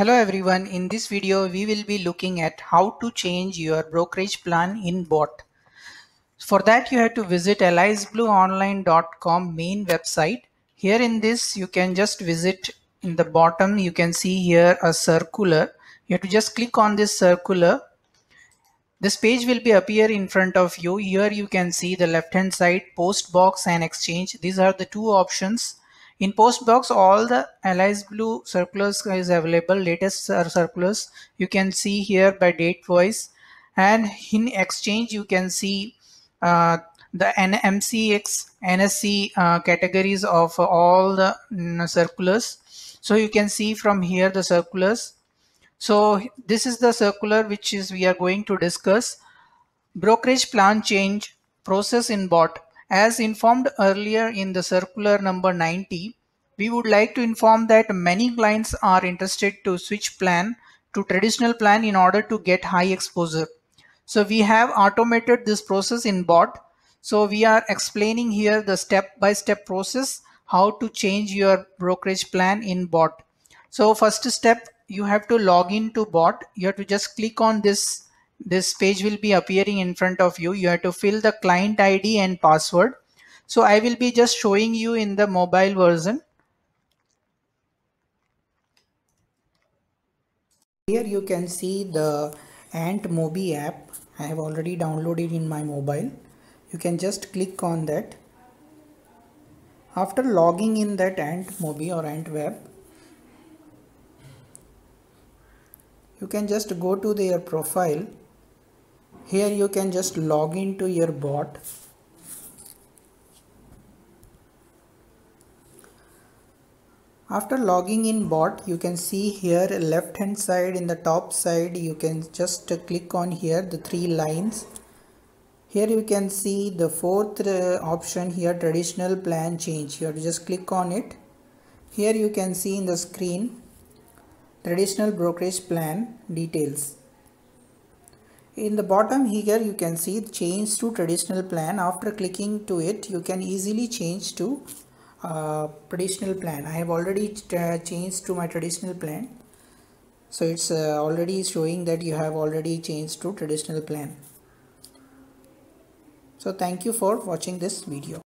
Hello everyone, in this video we will be looking at how to change your brokerage plan in Bot. For that you have to visit aliceblueonline.com main website. Here in this you can just visit in the bottom, you can see here a circular. You have to just click on this circular. This page will be appear in front of you. Here you can see the left hand side, post box and exchange. These are the two options. In post box, all the Alice Blue circulars is available, latest circulars. You can see here by date wise, and in exchange you can see the NMCX, NSC categories of all the circulars. So you can see from here the circulars. So this is the circular which is we are going to discuss. Brokerage plan change process in Bot. As informed earlier in the circular number 90, we would like to inform that many clients are interested to switch plan to traditional plan in order to get high exposure. So we have automated this process in Bot. So we are explaining here the step-by-step process, how to change your brokerage plan in Bot. So first step, you have to log into Bot. You have to just click on this page will be appearing in front of you. You have to fill the client ID and password. So I will be just showing you in the mobile version. Here you can see the Ant Mobi app. I have already downloaded in my mobile. You can just click on that. After logging in that Ant Mobi or Ant Web, you can just go to their profile. Here you can just log into your Bot. After logging in Bot, you can see here left hand side in the top side, you can just click on here the three lines. Here you can see the fourth option here, traditional plan change. Here just click on it. Here you can see in the screen traditional brokerage plan details. In the bottom here you can see change to traditional plan. After clicking to it, you can easily change to traditional plan. I have already changed to my traditional plan. So it's already showing that you have already changed to traditional plan. So thank you for watching this video.